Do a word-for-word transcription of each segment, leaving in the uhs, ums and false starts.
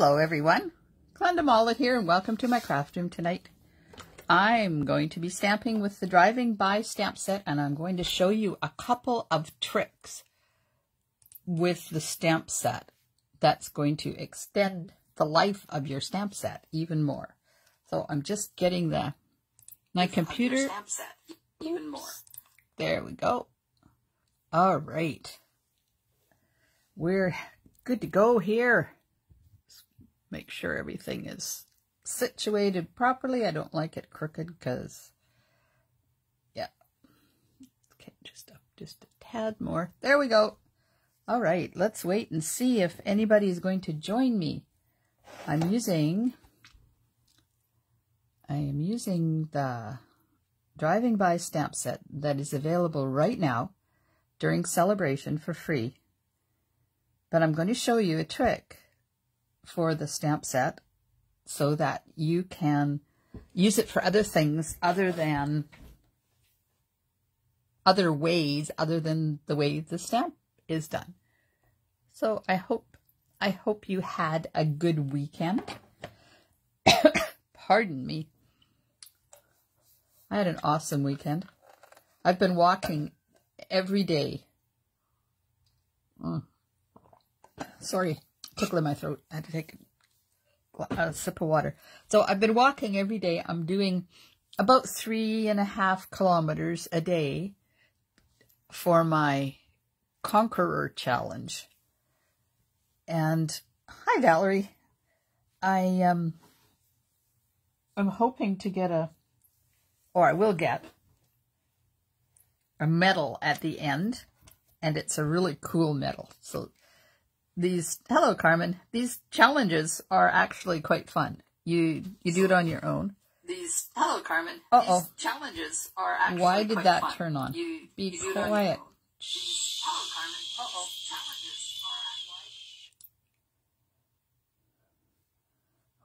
Hello everyone, Glenda Mollet here and welcome to my craft room tonight. I'm going to be stamping with the Driving By stamp set and I'm going to show you a couple of tricks with the stamp set that's going to extend the life of your stamp set even more. So I'm just getting the my computer. Stamp set even more. There we go. All right. We're good to go here. Make sure everything is situated properly. I don't like it crooked because, yeah. Okay, just up just a tad more. There we go. All right, let's wait and see if anybody is going to join me. I'm using, I am using the Driving By stamp set that is available right now during celebration for free. But I'm going to show you a trick for the stamp set so that you can use it for other things other than other ways other than the way the stamp is done. So I hope I hope you had a good weekend. Pardon me. I had an awesome weekend. I've been walking every day. Mm. Sorry. Tickle in my throat. I had to take a sip of water. So I've been walking every day. I'm doing about three and a half kilometers a day for my Conqueror Challenge. And hi, Valerie. I um, I'm hoping to get a, or I will get a medal at the end, and it's a really cool medal. So. These, hello Carmen, these challenges are actually quite fun. You you do it on your own. These, hello Carmen, uh-oh. These challenges are actually quite fun. Why did that fun. turn on? You, Be you quiet. On Shh. Hello Carmen, uh-oh. Challenges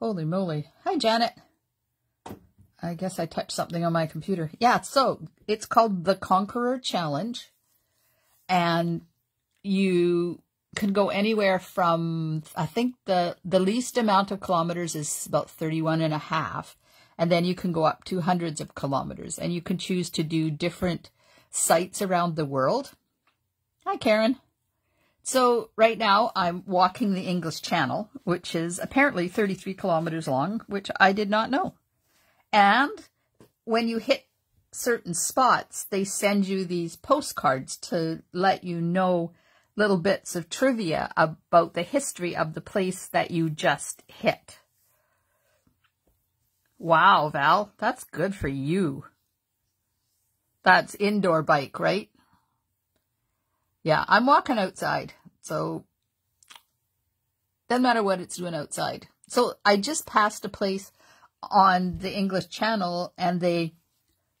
are Holy moly. Hi Janet. I guess I touched something on my computer. Yeah, so it's called the Conqueror Challenge. And you can go anywhere from, I think the, the least amount of kilometers is about thirty-one and a half. And then you can go up to hundreds of kilometers and you can choose to do different sites around the world. Hi, Karen. So right now I'm walking the English Channel, which is apparently thirty-three kilometers long, which I did not know. And when you hit certain spots, they send you these postcards to let you know little bits of trivia about the history of the place that you just hit. Wow, Val, that's good for you. That's indoor bike, right? Yeah, I'm walking outside, so doesn't matter what it's doing outside. So I just passed a place on the English Channel and they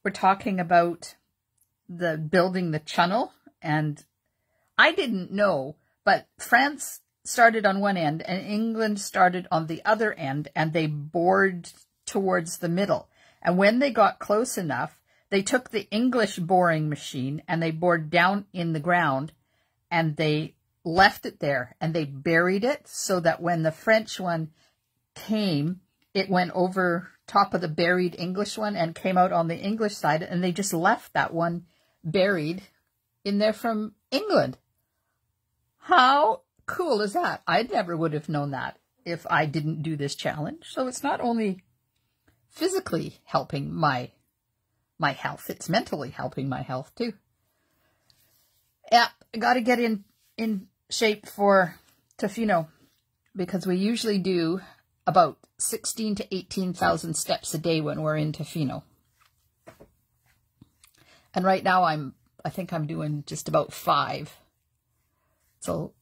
were talking about the building the channel, and I didn't know, but France started on one end and England started on the other end and they bored towards the middle. And when they got close enough, they took the English boring machine and they bored down in the ground and they left it there and they buried it so that when the French one came, it went over top of the buried English one and came out on the English side, and they just left that one buried in there from England. How cool is that? I never would have known that if I didn't do this challenge. So it's not only physically helping my my health, it's mentally helping my health too. Yeah, I got to get in in shape for Tofino because we usually do about sixteen to eighteen thousand steps a day when we're in Tofino. And right now I'm I think I'm doing just about five. So,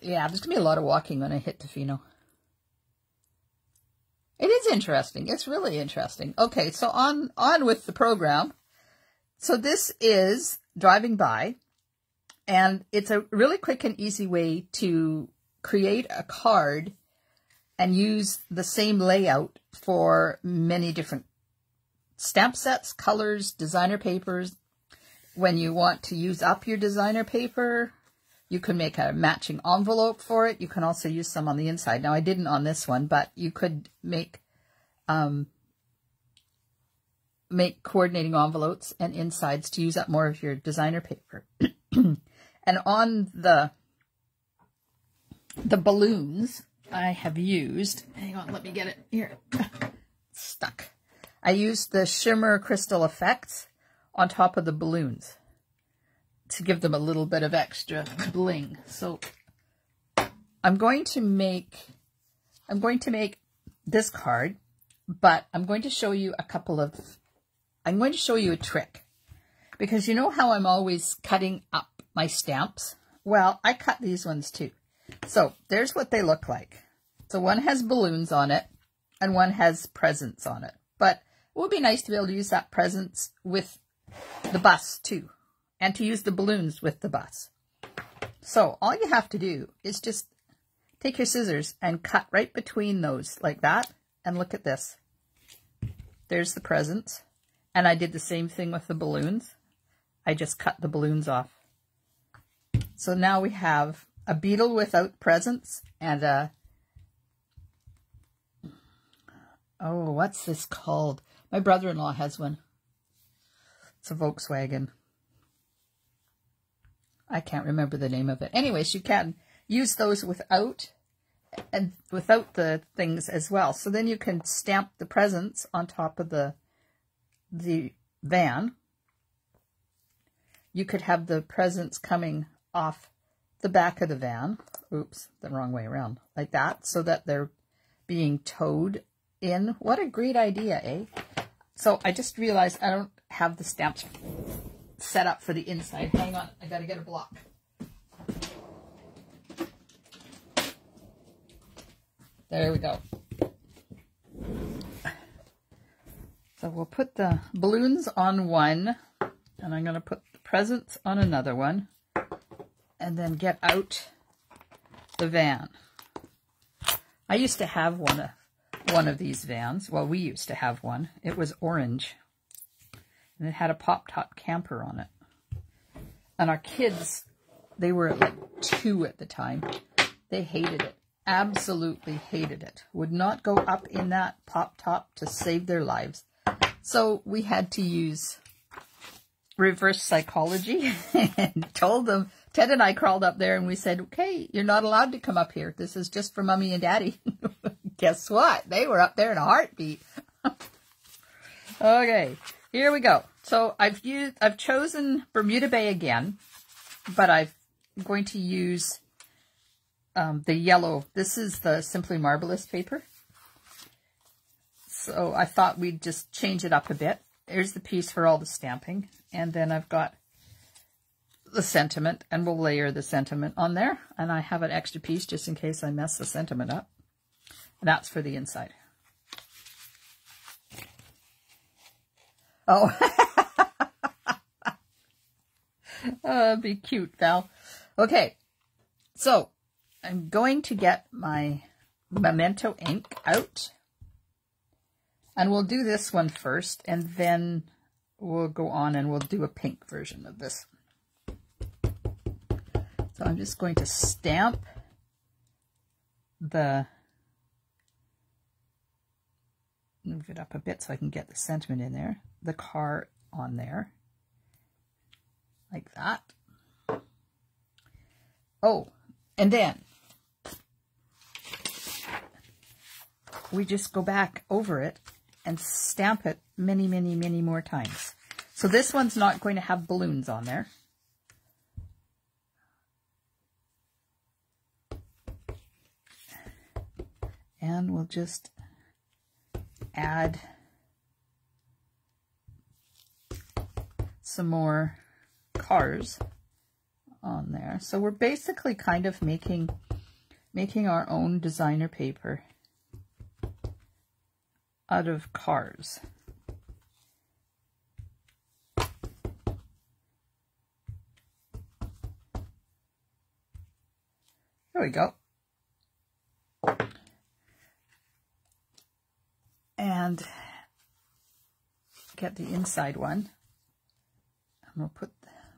yeah, there's going to be a lot of walking when I hit Tofino. It is interesting. It's really interesting. Okay, so on, on with the program. So this is Driving By, and it's a really quick and easy way to create a card and use the same layout for many different stamp sets, colors, designer papers. When you want to use up your designer paper, You can make a matching envelope for it. You can also use some on the inside. Now, I didn't on this one, but you could make um, make coordinating envelopes and insides to use up more of your designer paper. And on the, the balloons, I have used... Hang on, let me get it here. Stuck. I used the shimmer crystal effects on top of the balloons to give them a little bit of extra bling. So I'm going to make, I'm going to make this card, but I'm going to show you a couple of, I'm going to show you a trick, because you know how I'm always cutting up my stamps? Well, I cut these ones too. So there's what they look like. So one has balloons on it and one has presents on it, but it would be nice to be able to use that presents with the bus too, and to use the balloons with the bus. So all you have to do is just take your scissors and cut right between those like that. And look at this. There's the presents. And I did the same thing with the balloons. I just cut the balloons off. So now we have a beetle without presents and a... Oh, what's this called? My brother-in-law has one. It's a Volkswagen. I can't remember the name of it. Anyways, you can use those without and without the things as well. So then you can stamp the presents on top of the the van. You could have the presents coming off the back of the van. Oops, the wrong way around. Like that, so that they're being towed in. What a great idea, eh? So I just realized I don't have the stamps set up for the inside. Hang on, I gotta get a block. There we go. So we'll put the balloons on one, and I'm gonna put the presents on another one, and then get out the van. I used to have one of one of these vans. Well, we used to have one. It was orange. And it had a pop-top camper on it. And our kids, they were like two at the time. They hated it. Absolutely hated it. Would not go up in that pop-top to save their lives. So we had to use reverse psychology and told them. Ted and I crawled up there and we said, okay, you're not allowed to come up here. This is just for Mommy and Daddy. Guess what? They were up there in a heartbeat. Okay, here we go. So I've used, I've chosen Bermuda Bay again, but I've, I'm going to use um, the yellow. This is the Simply Marvelous paper. So I thought we'd just change it up a bit. There's the piece for all the stamping. And then I've got the sentiment, and we'll layer the sentiment on there. And I have an extra piece just in case I mess the sentiment up. And that's for the inside. Oh, uh, be cute, Val. Okay, so I'm going to get my Memento ink out. And we'll do this one first, and then we'll go on and we'll do a pink version of this. So I'm just going to stamp the... Move it up a bit so I can get the sentiment in there. The car on there. Like that. Oh, and then we just go back over it and stamp it many, many, many more times. So this one's not going to have balloons on there. And we'll just add some more cars on there. So we're basically kind of making making our own designer paper out of cars. There we go. And get the inside one, and we'll put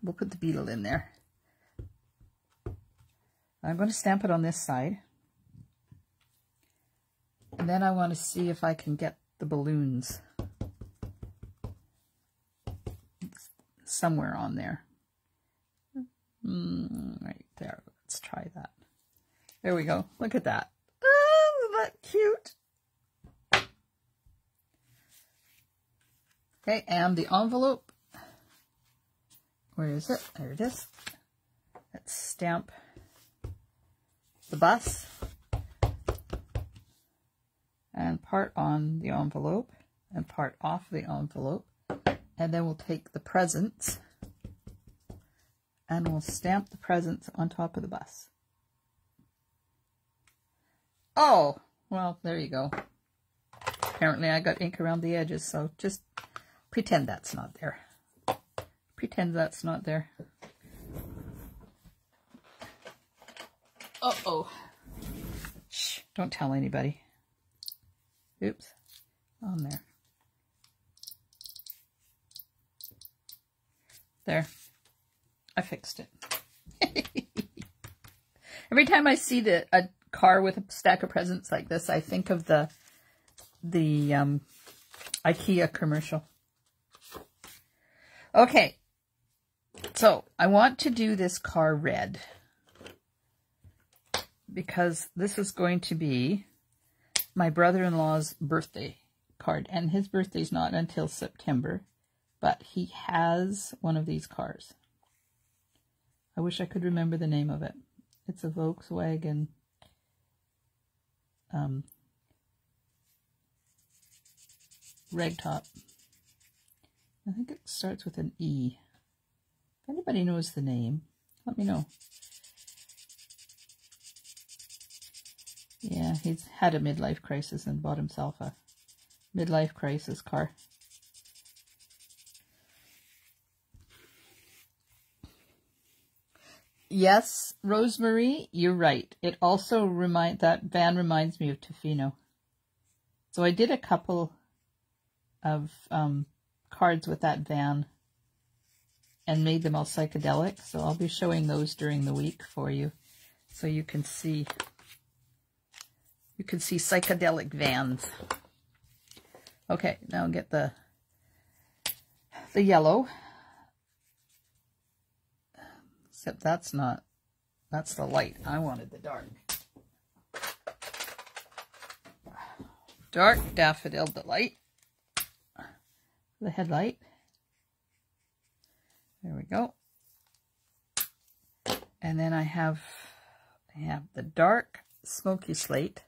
we'll put the beetle in there. I'm going to stamp it on this side. And then I want to see if I can get the balloons somewhere on there. Mm, right there. Let's try that. There we go. Look at that. Oh, isn't that cute? Okay, and the envelope. Where is it? There it is. Let's stamp the bus and part on the envelope and part off the envelope. And then we'll take the presents and we'll stamp the presents on top of the bus. Oh, well, there you go. Apparently I got ink around the edges, so just pretend that's not there. Pretend that's not there. Uh-oh. Shh, don't tell anybody. Oops. On there. There. I fixed it. Every time I see the a car with a stack of presents like this, I think of the the um, IKEA commercial. Okay, so I want to do this car red because this is going to be my brother-in-law's birthday card, and his birthday's not until September, but he has one of these cars. I wish I could remember the name of it. It's a Volkswagen um, ragtop. I think it starts with an E. If anybody knows the name, let me know. Yeah, he's had a midlife crisis and bought himself a midlife crisis car. Yes, Rosemary, you're right. It also remind that van reminds me of Tofino. So I did a couple of um, cards with that van and made them all psychedelic. So I'll be showing those during the week for you, so you can see you can see psychedelic vans. Okay, now get the the yellow. Except that's not, that's the light. I wanted the dark. Dark Daffodil Delight. The headlight. There we go. And then I have, I have the dark Smoky Slate.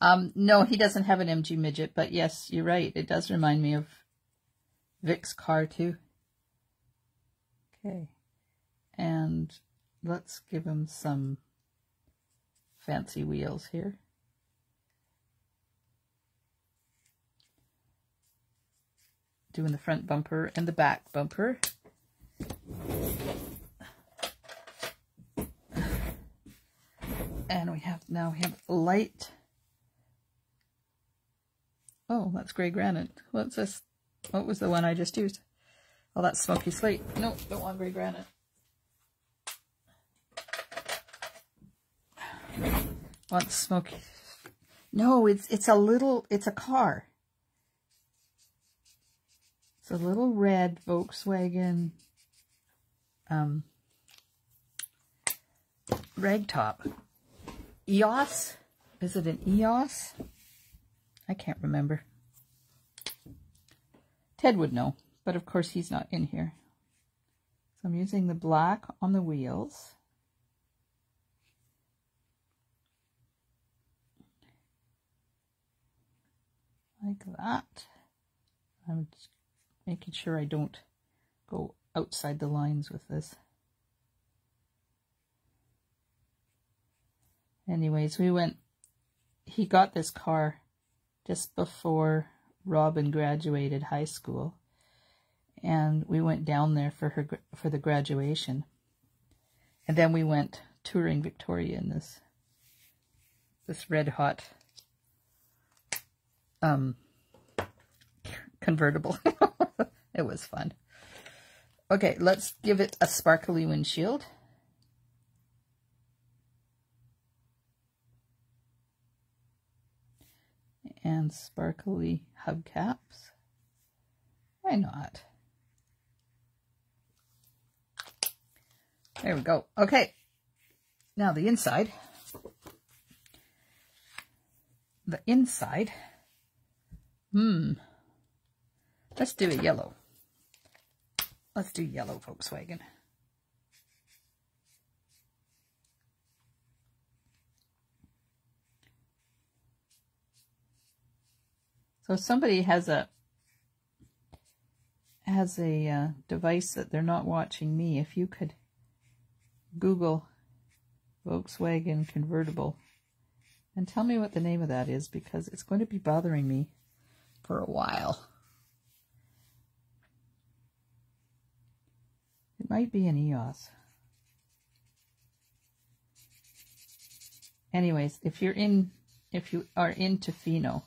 Um, no, he doesn't have an M G Midget, but yes, you're right. It does remind me of Vic's car too. Okay, and let's give him some fancy wheels here. Doing the front bumper and the back bumper. And we have, now we have light. Oh, that's Gray Granite. What's this? What was the one I just used? Oh, that's Smoky Slate. No, nope, don't want Gray Granite. Want Smoky... No, it's it's a little... It's a car. It's a little red Volkswagen um, ragtop. E O S? Is it an E O S? I can't remember. Ted would know, but of course he's not in here. So I'm using the black on the wheels. Like that. I'm just making sure I don't go outside the lines with this. Anyways, we went, he got this car just before Robin graduated high school, and we went down there for her for the graduation, and then we went touring Victoria in this this red hot um convertible. It was fun. Okay, let's give it a sparkly windshield. And sparkly hubcaps. Why not? There we go. Okay. Now the inside. The inside. Hmm. Let's do a yellow. Let's do yellow Volkswagen. So somebody has a has a uh, device that they're not watching me. If you could Google Volkswagen convertible and tell me what the name of that is, because it's going to be bothering me for a while. It might be an E O S. Anyways, if you're in, if you are in Tofino,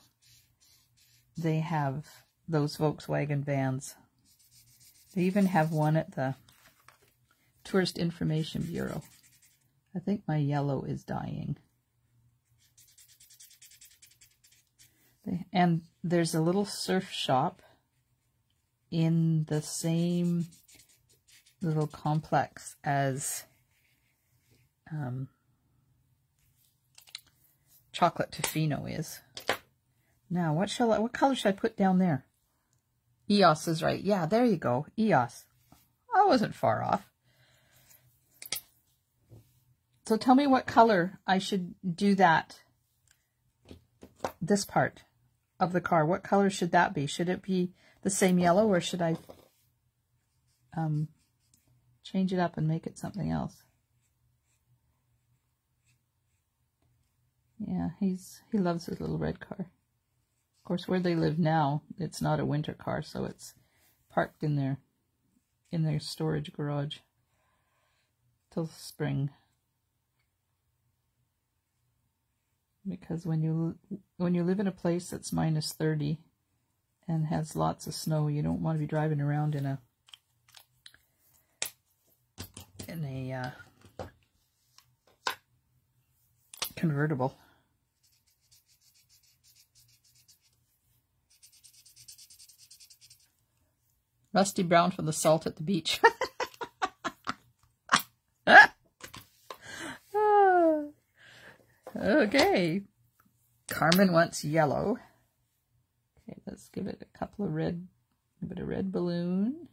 they have those Volkswagen vans. They even have one at the Tourist Information Bureau. I think my yellow is dying. They, and there's a little surf shop in the same little complex as um, Chocolate Tofino is. Now, what shall I, what color should I put down there? E O S is right. Yeah, there you go. E O S. I wasn't far off. So tell me what color I should do that, this part of the car. What color should that be? Should it be the same yellow, or should I um, change it up and make it something else? Yeah, he's he loves his little red car. Of course, where they live now, it's not a winter car, so it's parked in their in their storage garage till spring. Because when you when you live in a place that's minus thirty and has lots of snow, you don't want to be driving around in a in a uh, convertible. Rusty brown from the salt at the beach. Okay. Carmen wants yellow. Okay, let's give it a couple of red, a bit of red balloon.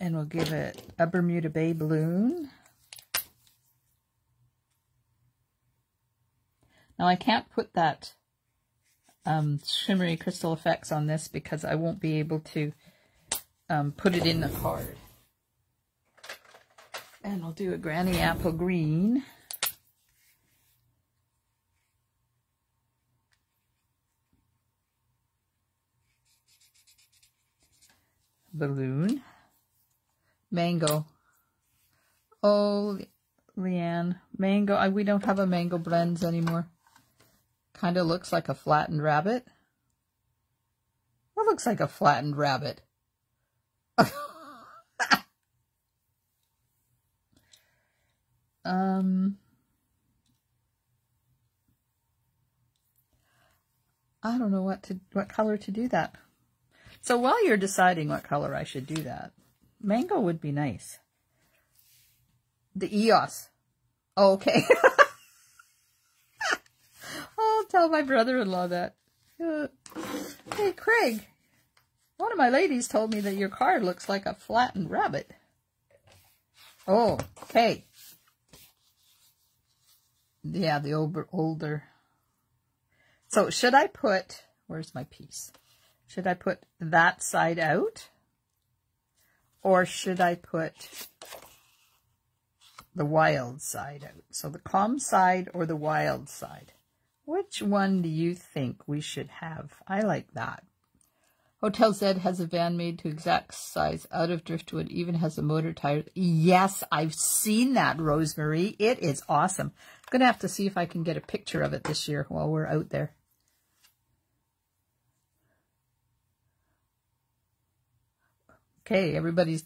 And we'll give it a Bermuda Bay balloon. Now I can't put that Um, shimmery crystal effects on this because I won't be able to um, put it in the card. And I'll do a Granny Apple Green. Balloon. Mango. Oh, Leanne. Mango. I, we don't have a mango blends anymore. Kind of looks like a flattened rabbit. What looks like a flattened rabbit? um, I don't know what to what color to do that. So while you're deciding what color I should do that, mango would be nice. The E O S. Oh, okay. Tell my brother-in-law that. Uh, hey, Craig, one of my ladies told me that your card looks like a flattened rabbit. Oh, okay. Yeah, the old, older. So should I put, where's my piece? Should I put that side out? Or should I put the wild side out? So the calm side or the wild side? Which one do you think we should have? I like that. Hotel Z has a van made to exact size out of driftwood, even has a motor tire. Yes, I've seen that, Rosemary. It is awesome. I'm going to have to see if I can get a picture of it this year while we're out there. Okay, everybody's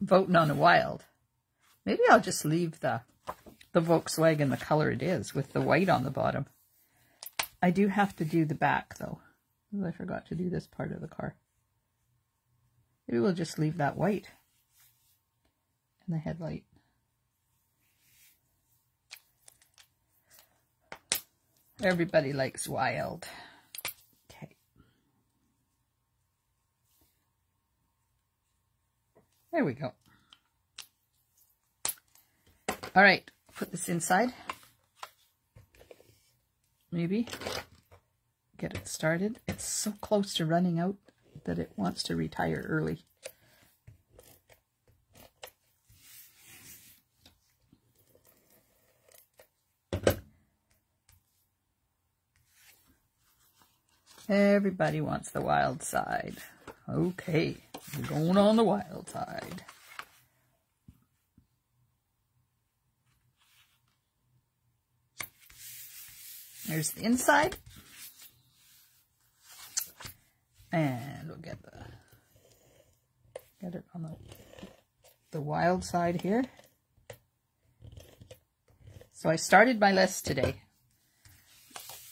voting on a wild. Maybe I'll just leave the, the Volkswagen the color it is with the white on the bottom. I do have to do the back though. I forgot to do this part of the car. Maybe we'll just leave that white and the headlight. Everybody likes wild. Okay. There we go. All right, put this inside. Maybe get it started. It's so close to running out that it wants to retire early. Everybody wants the wild side. Okay, we're going on the wild side. There's the inside. And we'll get the get it on the the wild side here. So I started my list today.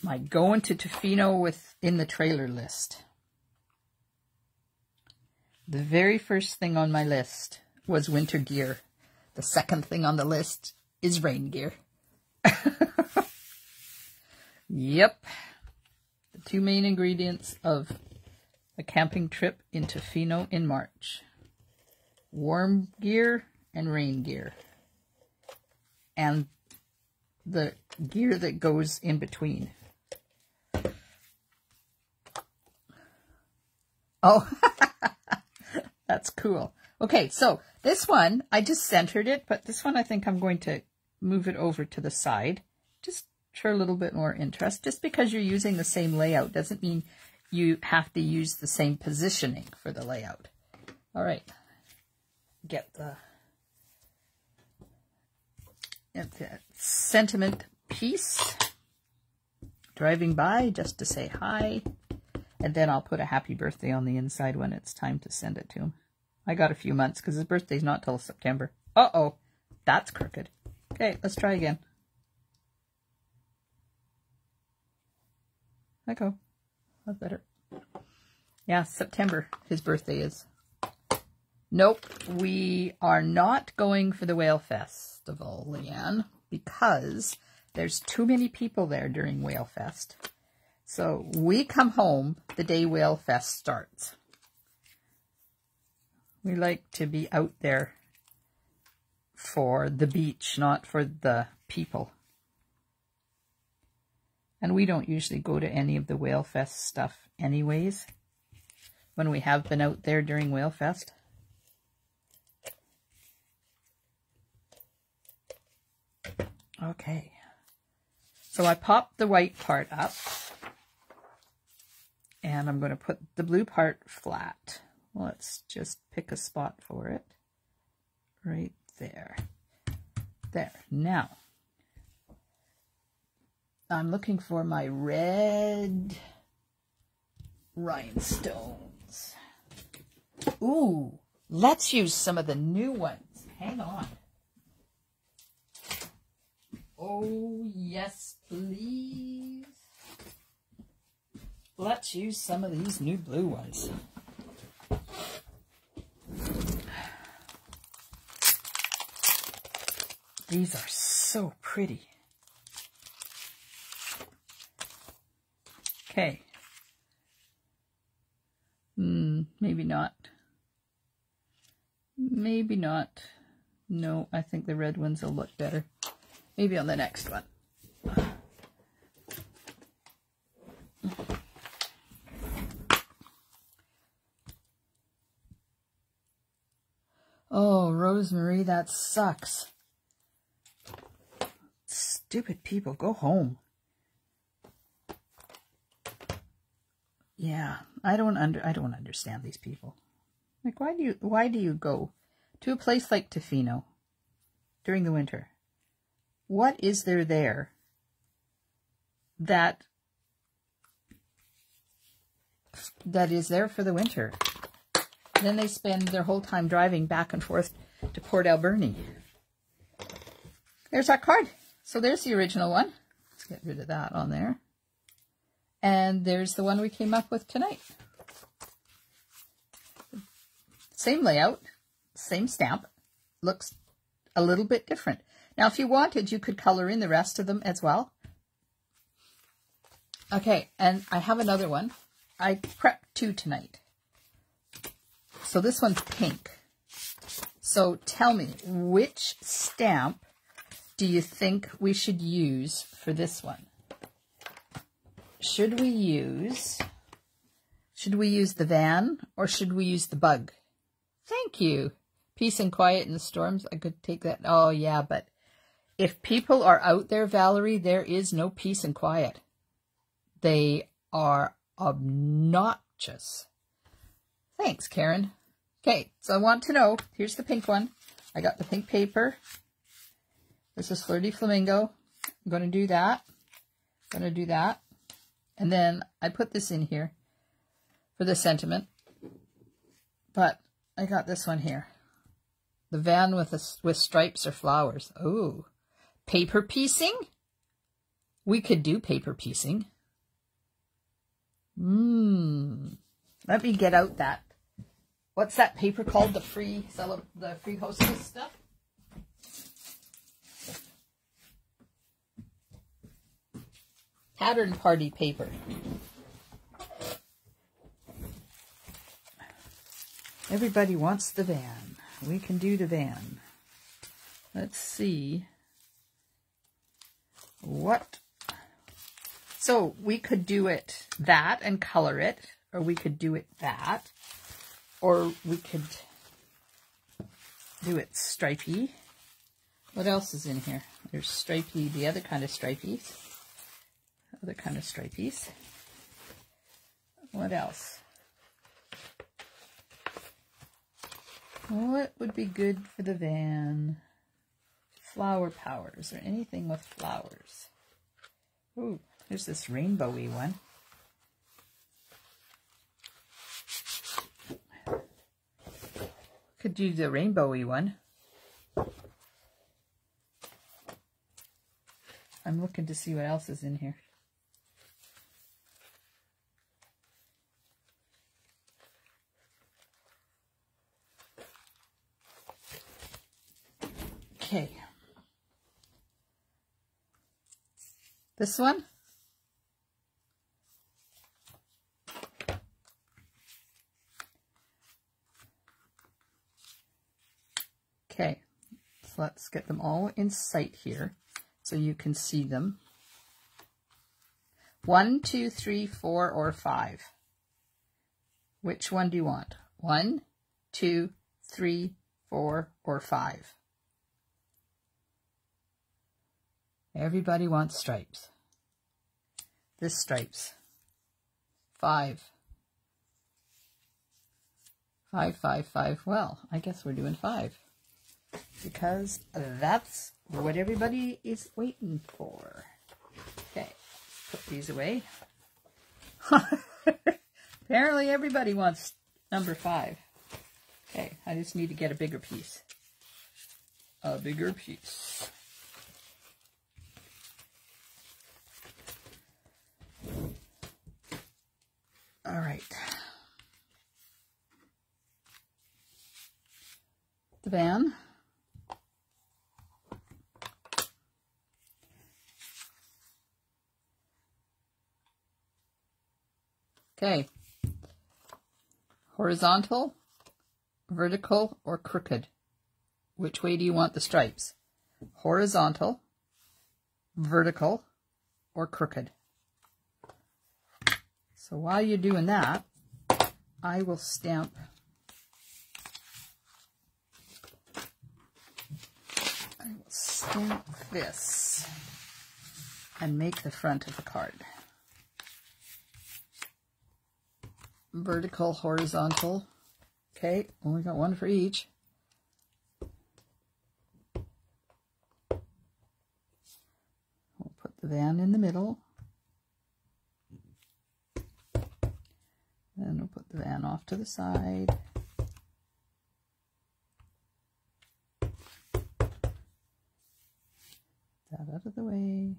My going to Tofino with in the trailer list. The very first thing on my list was winter gear. The second thing on the list is rain gear. Yep. The two main ingredients of a camping trip in Tofino in March. Warm gear and rain gear. And the gear that goes in between. Oh, that's cool. Okay, so this one, I just centered it, but this one I think I'm going to move it over to the side, just for a little bit more interest. Just because you're using the same layout doesn't mean you have to use the same positioning for the layout. All right, get the, get the sentiment piece, driving by just to say hi. And then I'll put a happy birthday on the inside when it's time to send it to him. I got a few months because his birthday's not till September. Uh-oh, that's crooked. Okay, let's try again. Let go. That's better. Yeah, September, his birthday is. Nope, we are not going for the Whale Festival, Leanne, because there's too many people there during Whale Fest. So we come home the day Whale Fest starts. We like to be out there for the beach, not for the people. And we don't usually go to any of the Whale Fest stuff anyways, when we have been out there during Whale Fest. Okay. So I popped the white part up. And I'm going to put the blue part flat. Let's just pick a spot for it. Right there. There. Now, I'm looking for my red rhinestones. Ooh, let's use some of the new ones. Hang on. Oh, yes, please. Let's use some of these new blue ones. These are so pretty. Okay. Mm, maybe not. Maybe not. No, I think the red ones will look better. Maybe on the next one. Oh, Rosemary, that sucks. Stupid people, go home. Yeah, I don't under I don't understand these people. Like, why do you why do you go to a place like Tofino during the winter? What is there there that that is there for the winter? Then they spend their whole time driving back and forth to Port Alberni. There's our card. So there's the original one. Let's get rid of that on there. And there's the one we came up with tonight. Same layout, same stamp. Looks a little bit different. Now, if you wanted, you could color in the rest of them as well. Okay, and I have another one. I prepped two tonight. So this one's pink. So tell me, which stamp do you think we should use for this one? Should we use, should we use the van or should we use the bug? Thank you. Peace and quiet in the storms. I could take that. Oh, yeah, but if people are out there, Valerie, there is no peace and quiet. They are obnoxious. Thanks, Karen. Okay, so I want to know. Here's the pink one. I got the pink paper. This is Flirty Flamingo. I'm going to do that. I'm going to do that. And then I put this in here for the sentiment. But I got this one here. The van with, a, with stripes or flowers. Ooh. Paper piecing? We could do paper piecing. Mmm. Let me get out that. What's that paper called? The free the free hostess stuff? Pattern Party paper. Everybody wants the van. We can do the van. Let's see. What? So we could do it that and color it. Or we could do it that. Or we could do it stripey. What else is in here? There's stripey, the other kind of stripeys. Other kind of stripeys. What else? What would be good for the van? Flower powers or anything with flowers. Ooh, there's this rainbowy one. Could do the rainbowy one. I'm looking to see what else is in here. Okay. This one? Okay, so let's get them all in sight here so you can see them. One, two, three, four, or five. Which one do you want? One, two, three, four, or five. Everybody wants stripes. This stripes. Five. Five, five, five. Well, I guess we're doing five. Because that's what everybody is waiting for. Okay, put these away. Apparently everybody wants number five. Okay, I just need to get a bigger piece. A bigger piece. All right. The van. Okay, horizontal, vertical, or crooked? Which way do you want the stripes? Horizontal, vertical, or crooked? So while you're doing that, I will stamp I will stamp this and make the front of the card. Vertical, horizontal. Okay, only got one for each. We'll put the van in the middle. Then we'll put the van off to the side. that out of the way.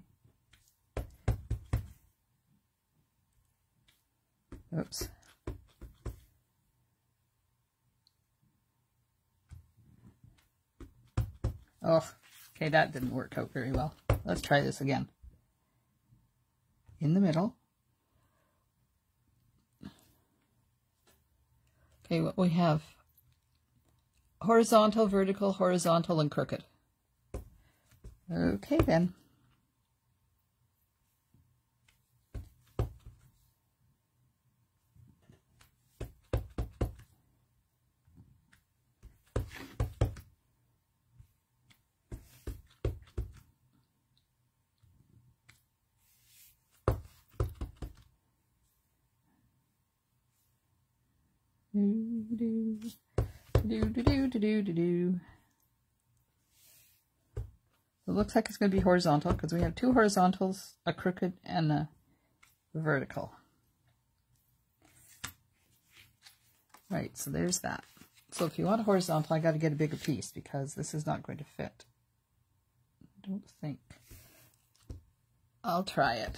Oops. Oh, okay, that didn't work out very well. Let's try this again. In the middle. Okay, what we have, horizontal, vertical, horizontal, and crooked. Okay then. Do do do do do do do do. It looks like it's going to be horizontal because we have two horizontals, a crooked, and a vertical. Right, so there's that. So if you want a horizontal, I got to get a bigger piece because this is not going to fit. I don't think. I'll try it.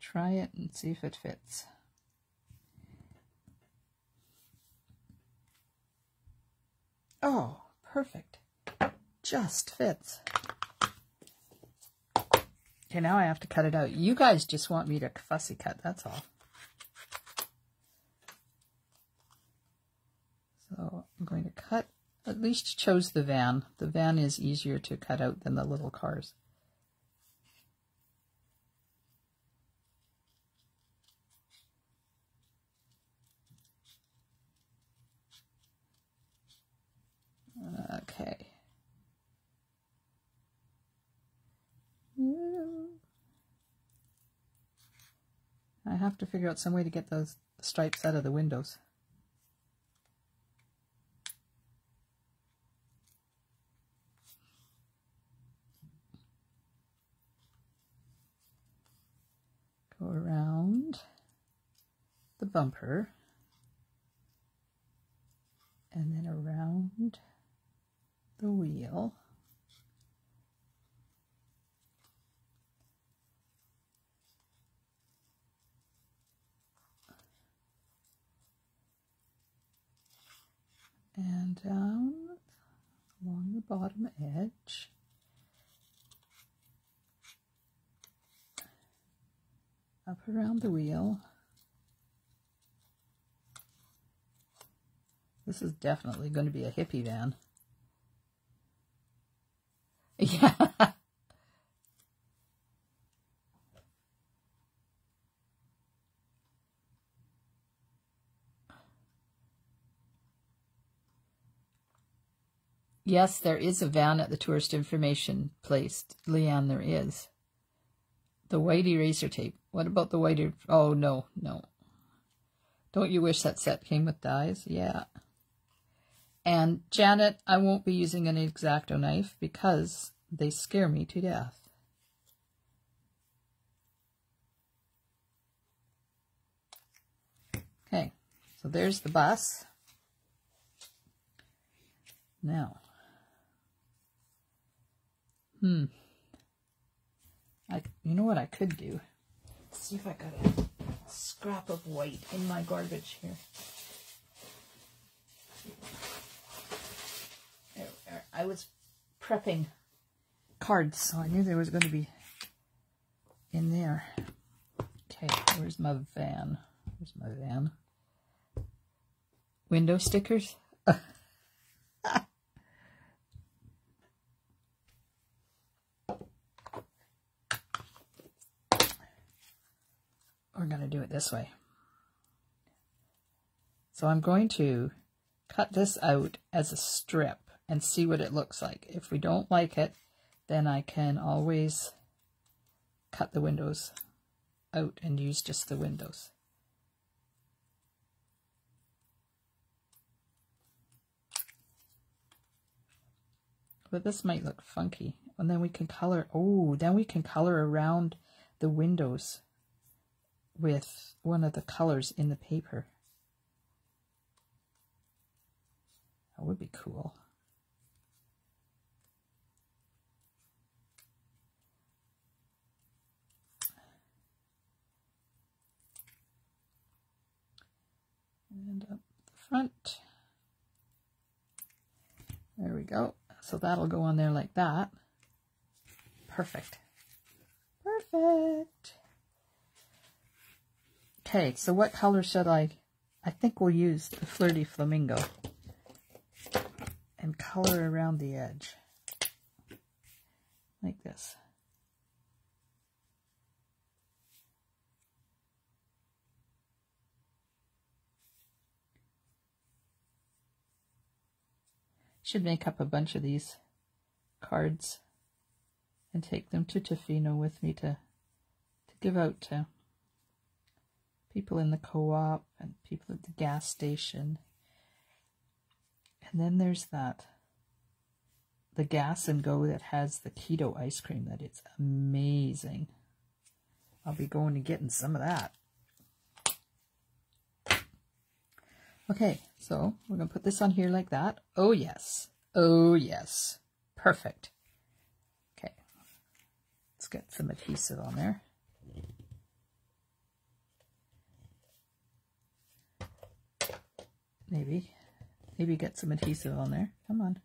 Try it and see if it fits. Oh, perfect. Just fits. Okay, now I have to cut it out. You guys just want me to fussy cut, that's all. So I'm going to cut, at least chose the van. The van is easier to cut out than the little cars. Okay. I have to figure out some way to get those stripes out of the windows. Go around the bumper and then around the wheel. And down along the bottom edge. Up around the wheel. This is definitely going to be a hippie van. Yeah. Yes, there is a van at the tourist information place, Leanne, there is. The white eraser tape. What about the white? Oh, no, no. Don't you wish that set came with dies? Yeah. And Janet, I won't be using an X-Acto knife because they scare me to death. Okay, so there's the bus. Now, hmm, I, you know what I could do? Let's see if I got a scrap of white in my garbage here. I was prepping cards, so I knew there was going to be in there. Okay, where's my van? Where's my van? Window stickers? We're going to do it this way. So I'm going to cut this out as a strip and see what it looks like. If we don't like it, then I can always cut the windows out and use just the windows. But this might look funky. And then we can color, oh, then we can color around the windows with one of the colors in the paper. That would be cool. front. There we go. So that'll go on there like that. Perfect. Perfect. Okay, so what color should I... I think we'll use the Flirty Flamingo and color around the edge. Like this. Should make up a bunch of these cards and take them to Tofino with me to, to give out to people in the co-op and people at the gas station. And then there's that, the Gas and Go that has the keto ice cream that is amazing. I'll be going and getting some of that. Okay, so we're going to put this on here like that. Oh, yes. Oh, yes. Perfect. Okay. Let's get some adhesive on there. Maybe. Maybe get some adhesive on there. Come on.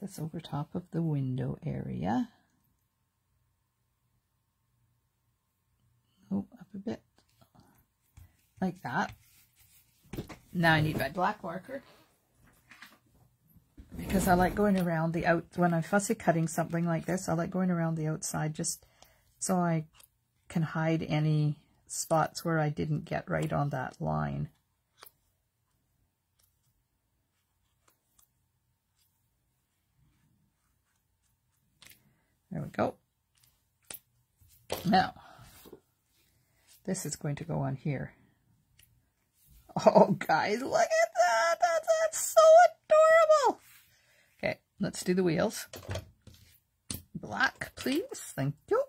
That's over top of the window area. Oh, up a bit. Like that. Now I need my black marker, because I like going around the out, when I'm fussy cutting something like this, I like going around the outside just so I can hide any spots where I didn't get right on that line. There we go. Now, this is going to go on here. Oh, guys, look at that. That's, that's so adorable. Okay, let's do the wheels. Black, please. Thank you.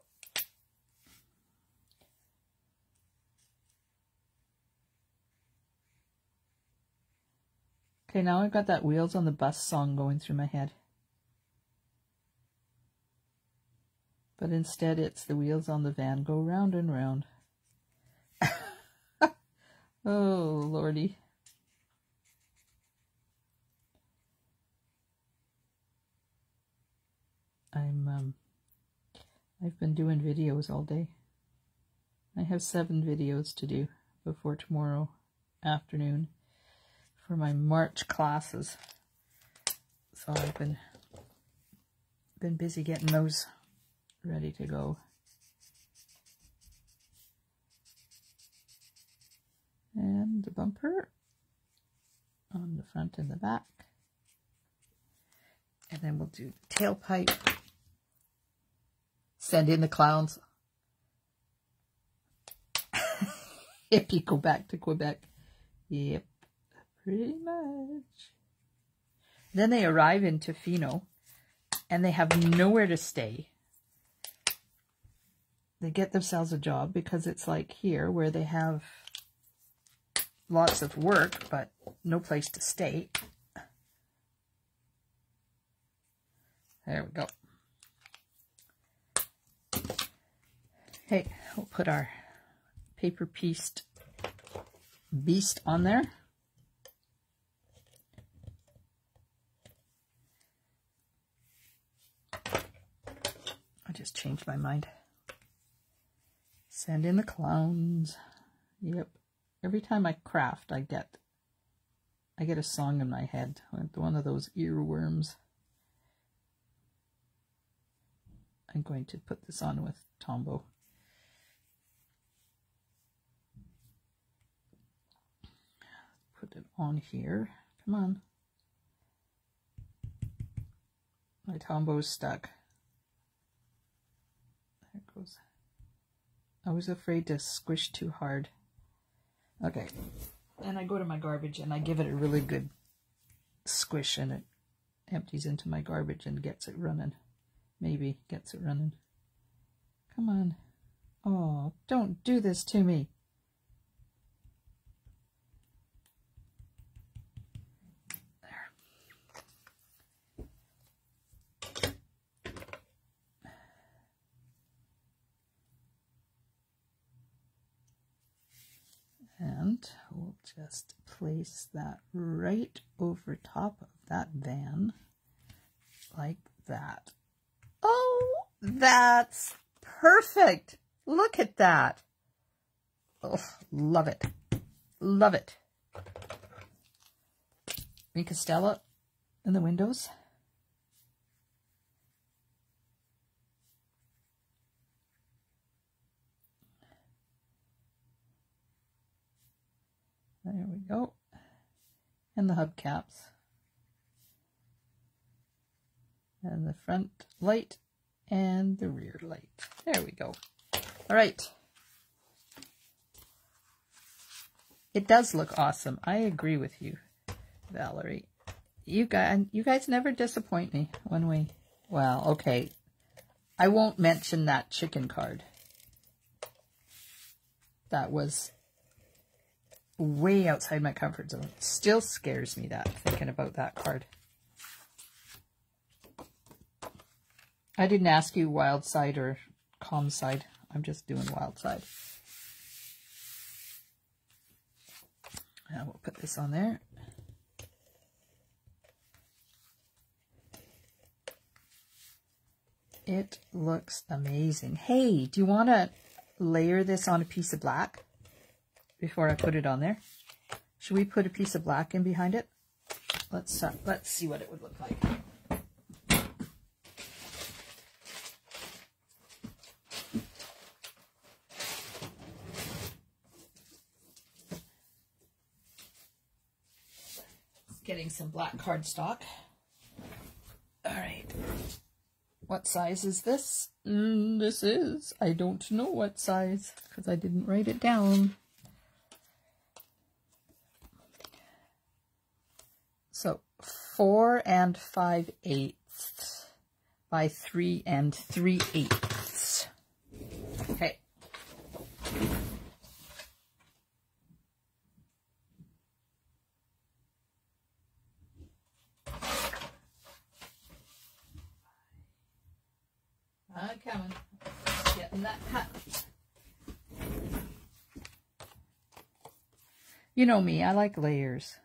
Okay, now I've got that Wheels on the Bus song going through my head. But instead, it's the wheels on the van go round and round. Oh, Lordy. I'm, um, I've been doing videos all day. I have seven videos to do before tomorrow afternoon for my March classes. So I've been, been busy getting those ready to go. And the bumper on the front and the back. And then we'll do the tailpipe. Send in the clowns. If you go back to Quebec. Yep, pretty much. Then they arrive in Tofino and they have nowhere to stay. They get themselves a job, because it's like here where they have lots of work but no place to stay. There we go. Hey, we'll put our paper pieced beast on there. I just changed my mind. Send in the clowns. Yep. Every time I craft, I get I get a song in my head. One of those earworms. I'm going to put this on with Tombow. Put it on here. Come on. My Tombow's stuck. There it goes. I was afraid to squish too hard. Okay. And I go to my garbage and I give it a really good squish and it empties into my garbage and gets it running. Maybe gets it running. Come on. Oh, don't do this to me. There. and we'll just place that right over top of that van like that. Oh, that's perfect. Look at that. Oh, love it. Love it. Rika Stella in the windows. There we go. And the hubcaps. And the front light and the rear light. There we go. All right. It does look awesome. I agree with you, Valerie. You guys, you guys never disappoint me when we... Well, okay. I won't mention that chicken card. That was... way outside my comfort zone. Still scares me that, thinking about that card. I didn't ask you wild side or calm side. I'm just doing wild side. And we'll put this on there. It looks amazing. Hey, do you want to layer this on a piece of black? Before I put it on there, should we put a piece of black in behind it? Let's uh, let's see what it would look like. Getting some black cardstock. All right. What size is this? Mm, this is. I don't know what size because I didn't write it down. So four and five eighths by three and three eighths. Okay. I'm coming. Getting that cut. You know me, I like layers.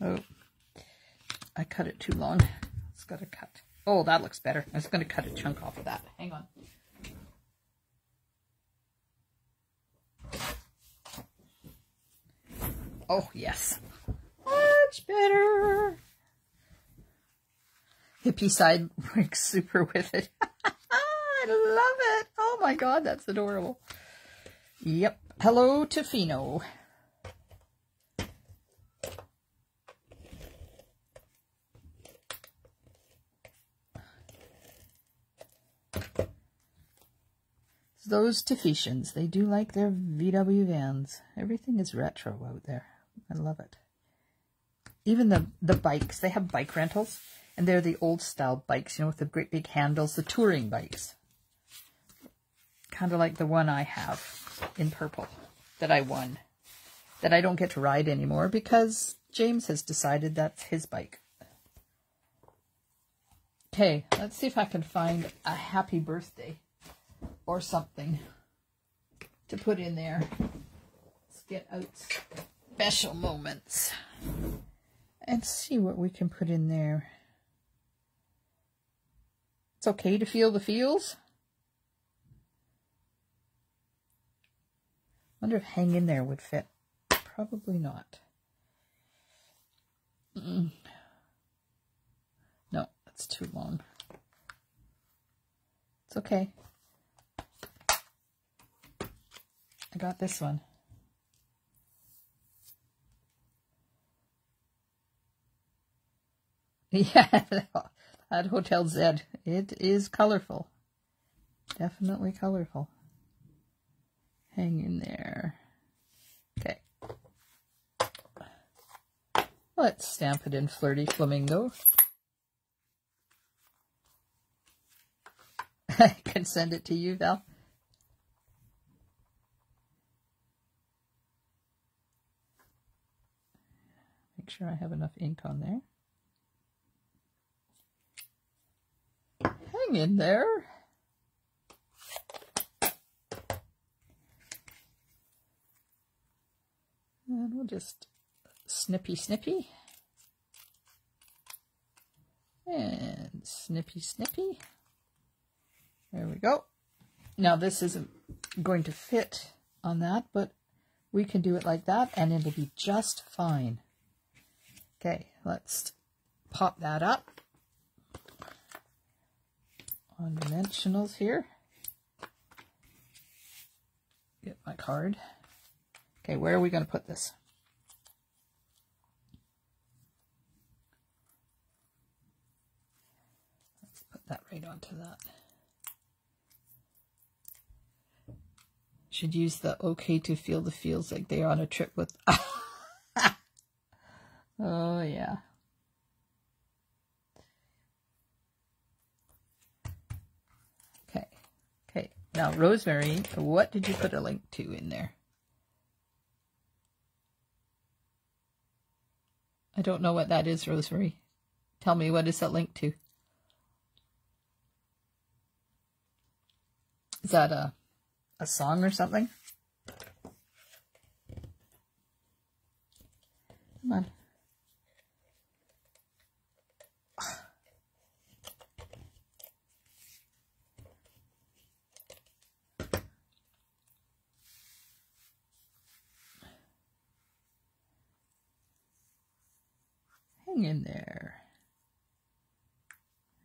Oh, I cut it too long. It's got to cut. Oh, that looks better. I was going to cut a chunk off of that. Hang on. Oh, yes. Much better. Hippie side works super with it. I love it. Oh, my God. That's adorable. Yep. Hello, Tofino. Those Tofficians, they do like their V W vans. Everything is retro out there. I love it. Even the, the bikes. They have bike rentals. And they're the old-style bikes, you know, with the great big handles. The touring bikes. Kind of like the one I have in purple that I won. That I don't get to ride anymore because James has decided that's his bike. Okay, let's see if I can find a happy birthday. Or something to put in there. Let's get out special moments and see what we can put in there. It's okay to feel the feels. Wonder if hang in there would fit. Probably not. Mm-mm. No, that's too long. It's okay. I got this one. Yeah, at Hotel Z. It is colorful. Definitely colorful. Hang in there. Okay. Let's stamp it in Flirty Flamingo. I can send it to you, Val. Sure, I have enough ink on there. Hang in there. We'll just snippy snippy and snippy snippy. There we go. Now this isn't going to fit on that, but we can do it like that and it'll be just fine. Okay, let's pop that up on dimensionals here. Get my card. Okay, where are we going to put this? Let's put that right onto that. Should use the okay to feel the feels like they are on a trip with. Oh, yeah. Now, Rosemary, what did you put a link to in there? I don't know what that is, Rosemary. Tell me, what is that link to? Is that a, a song or something? Come on. Hang in there.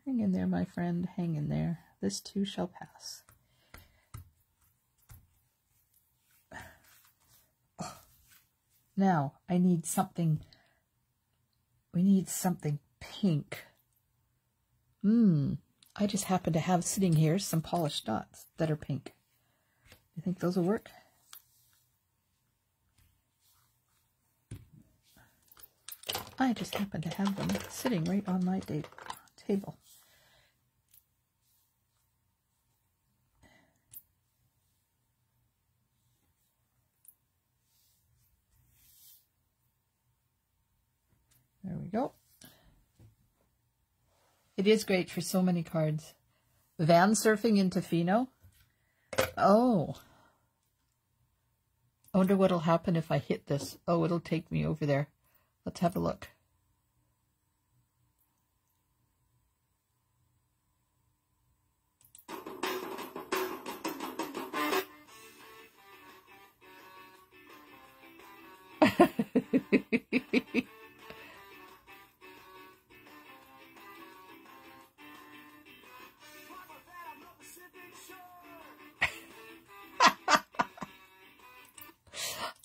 Hang in there, my friend. Hang in there. This too shall pass. Oh. Now, I need something. We need something pink. Hmm. I just happen to have sitting here some polished dots that are pink. You think those will work? I just happen to have them sitting right on my date table. There we go. It is great for so many cards. Van surfing in Tofino. Oh. I wonder what'll happen if I hit this. Oh, it'll take me over there. Let's have a look.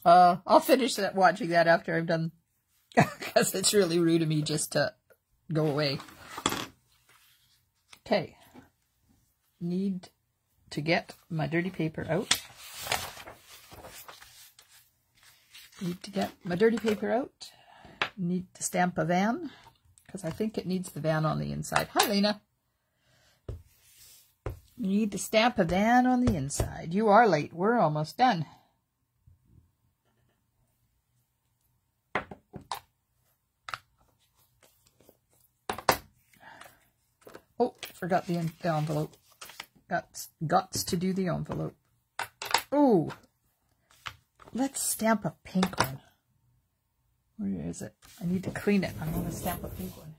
uh, I'll finish that, watching that after I've done. Because it's really rude of me just to go away. Okay. Need to get my dirty paper out. Need to get my dirty paper out. Need to stamp a van. Because I think it needs the van on the inside. Hi, Lena. Need to stamp a van on the inside. You are late. We're almost done. Oh, forgot the, en the envelope. Got guts to do the envelope. Oh, let's stamp a pink one. Where is it? I need to clean it. I'm going to stamp a pink one.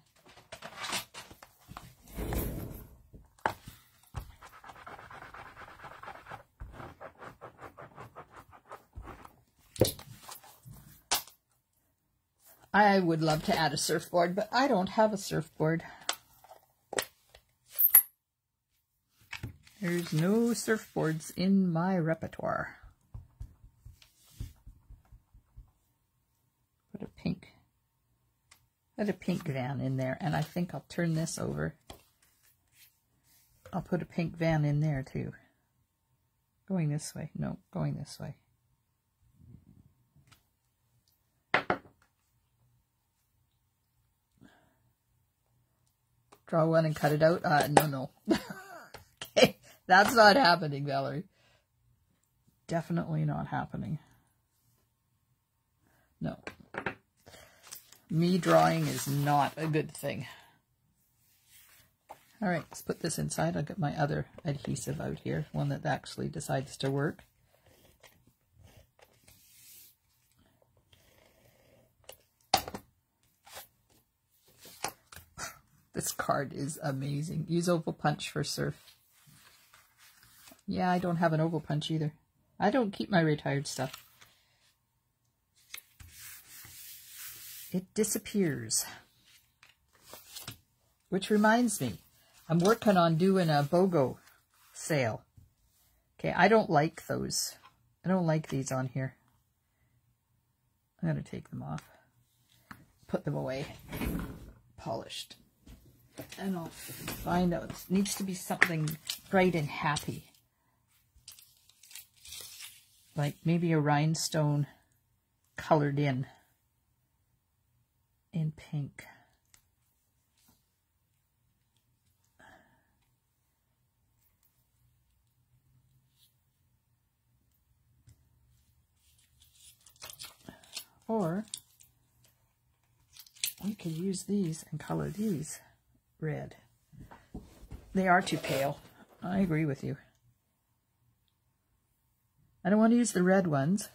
I would love to add a surfboard, but I don't have a surfboard. There's no surfboards in my repertoire. Put a pink, put a pink van in there, and I think I'll turn this over. I'll put a pink van in there too. Going this way, no, going this way. Draw one and cut it out? Uh, no, no. That's not happening, Valerie. Definitely not happening. No. Me drawing is not a good thing. All right, let's put this inside. I'll get my other adhesive out here, one that actually decides to work. This card is amazing. Use oval punch for surf. Yeah, I don't have an oval punch either. I don't keep my retired stuff. It disappears. Which reminds me, I'm working on doing a BOGO sale. Okay, I don't like those. I don't like these on here. I'm going to take them off. Put them away. Polished. And I'll find out. It needs to be something bright and happy. Like maybe a rhinestone colored in. In pink. Or we could use these and color these red. They are too pale. I agree with you. I don't want to use the red ones.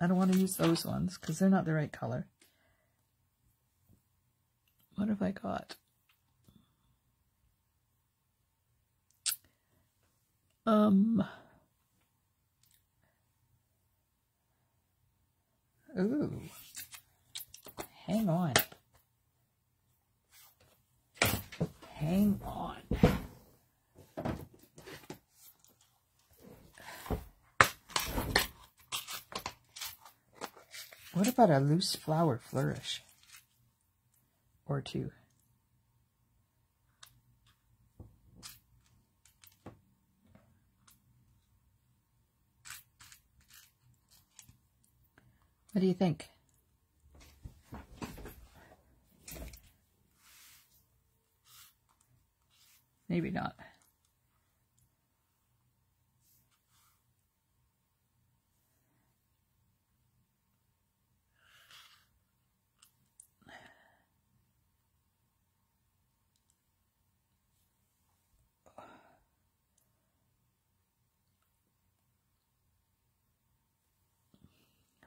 I don't want to use those ones because they're not the right color. What have I got? Um... Ooh, hang on, hang on. What about a loose flower flourish or two? What do you think? Maybe not.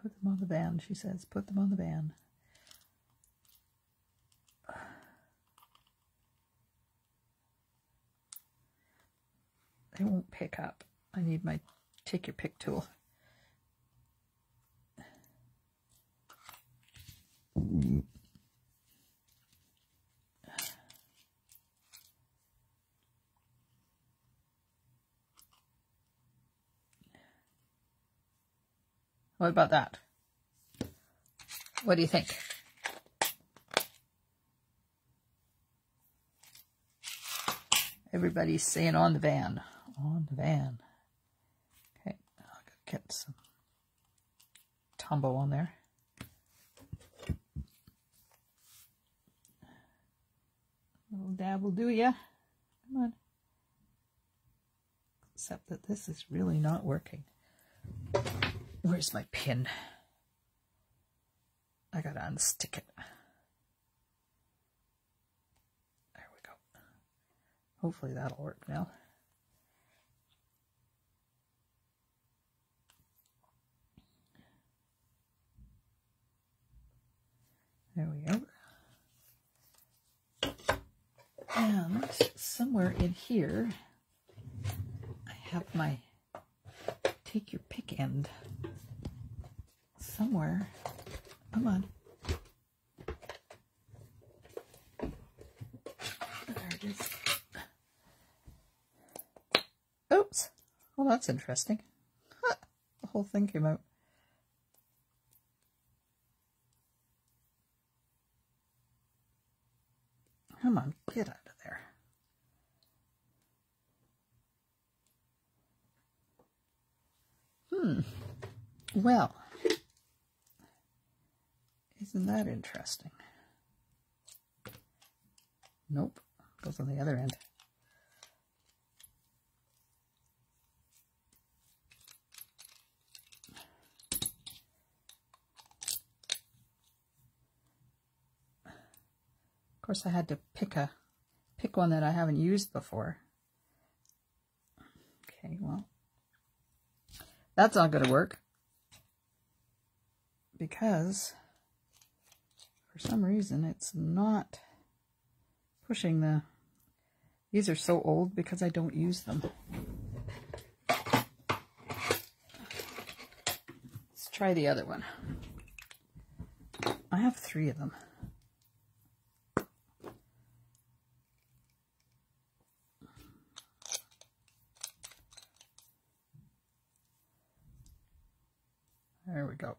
Put them on the van, she says. Put them on the van. They won't pick up. I need my take your pick tool. What about that? What do you think? Everybody's saying on the van. On the van. Okay, I'll get some Tombow on there. A little dab will do ya. Come on. Except that this is really not working. Where's my pin? I gotta unstick it. There we go. Hopefully that'll work now. There we go. And somewhere in here, I have my take your pick end. Somewhere. Come on. There it is. Oops. Well, that's interesting. Huh. The whole thing came out. Come on, get out of there. Hmm. Well. Isn't that interesting? Nope, goes on the other end. Of course, I had to pick a pick one that I haven't used before. Okay, well, that's not going to work because for some reason it's not pushing the, these are so old because I don't use them. Let's try the other one. I have three of them. There we go.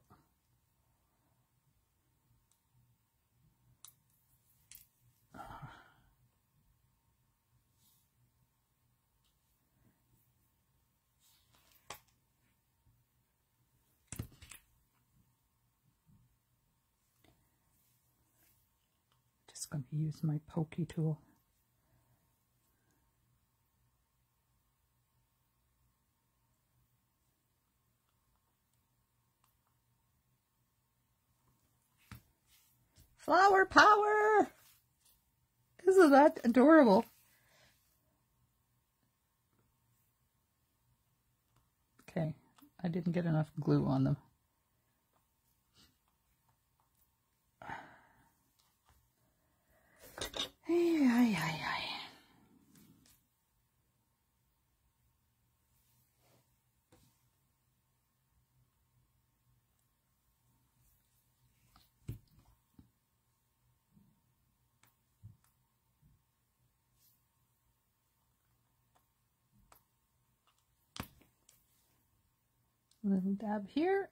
Just going to use my pokey tool. Flower power! Isn't that adorable? Okay, I didn't get enough glue on them. Ay, ay, ay, ay. Little dab here.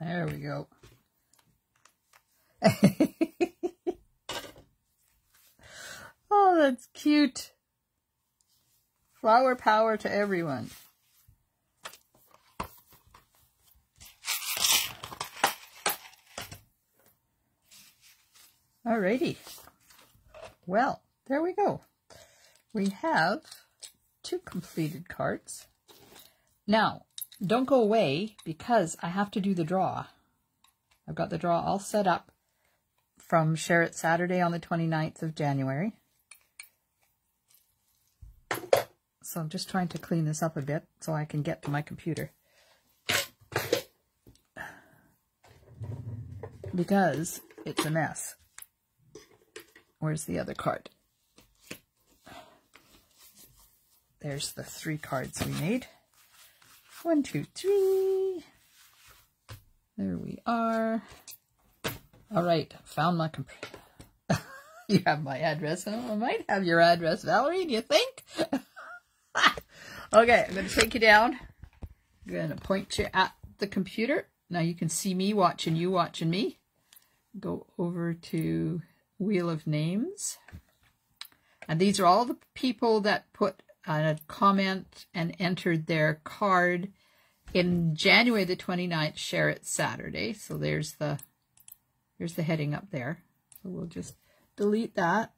There we go. Oh, that's cute. Flower power to everyone. Alrighty. Well, there we go. We have two completed cards. Now, don't go away because I have to do the draw. I've got the draw all set up from Share It Saturday on the twenty-ninth of January. So I'm just trying to clean this up a bit so I can get to my computer. Because it's a mess. Where's the other card? There's the three cards we made. One, two, three. There we are. All right, found my computer. You have my address. I might have your address, Valerie, do you think? Okay, I'm going to take you down. I'm going to point you at the computer. Now you can see me watching you watching me. Go over to Wheel of Names. And these are all the people that put a comment and entered their card in January the twenty-ninth, Share It Saturday. So there's the, there's the heading up there. So we'll just delete that.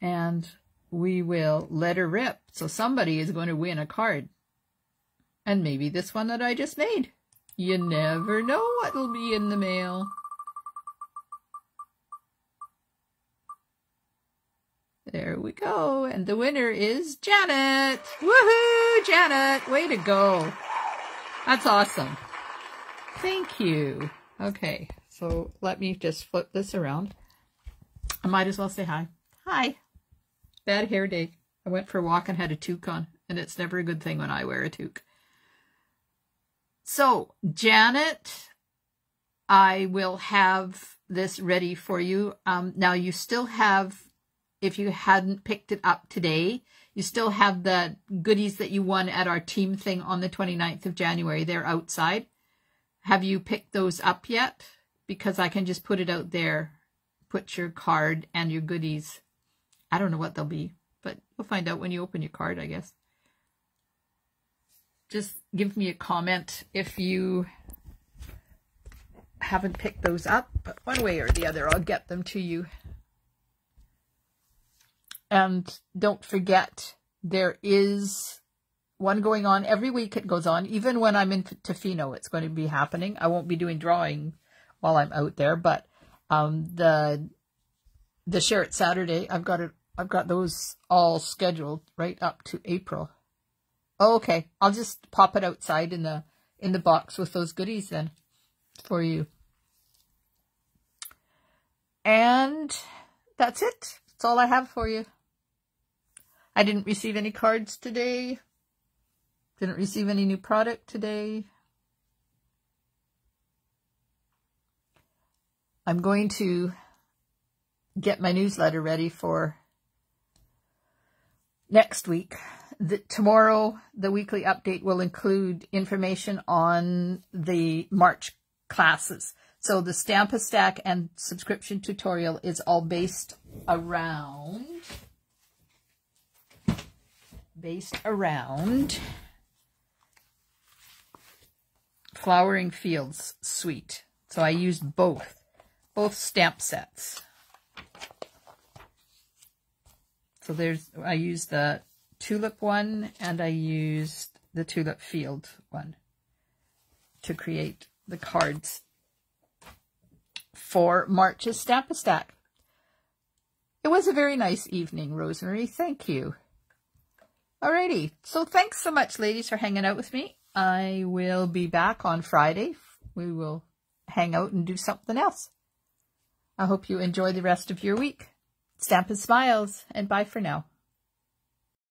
And we will let her rip. So somebody is going to win a card. And maybe this one that I just made. You never know what'll be in the mail. There we go. And the winner is Janet. Woohoo, Janet. Way to go. That's awesome. Thank you. Okay. So let me just flip this around. I might as well say hi. Hi. Bad hair day. I went for a walk and had a toque on, and it's never a good thing when I wear a toque. So, Janet, I will have this ready for you. Um, now, you still have, if you hadn't picked it up today, you still have the goodies that you won at our team thing on the twenty-ninth of January. They're outside. Have you picked those up yet? Because I can just put it out there. Put your card and your goodies. I don't know what they'll be, but you'll find out when you open your card, I guess. Just give me a comment if you haven't picked those up, but one way or the other, I'll get them to you. And don't forget, there is one going on every week. It goes on. Even when I'm in Tofino, it's going to be happening. I won't be doing drawing while I'm out there, but um, the the Share It Saturday, I've got it. I've got those all scheduled right up to April. Oh, okay, I'll just pop it outside in the in the box with those goodies then for you. And that's it. That's all I have for you. I didn't receive any cards today. Didn't receive any new product today. I'm going to get my newsletter ready for next week. The, tomorrow, the weekly update will include information on the March classes. So the Stamp a Stack and subscription tutorial is all based around, based around Flowering Fields Suite. So I used both, both stamp sets. So there's, I used the tulip one and I used the tulip field one to create the cards for March's Stamp-A-Stack. It was a very nice evening, Rosemary. Thank you. Alrighty. So thanks so much, ladies, for hanging out with me. I will be back on Friday. We will hang out and do something else. I hope you enjoy the rest of your week. Stamp and smiles, and bye for now.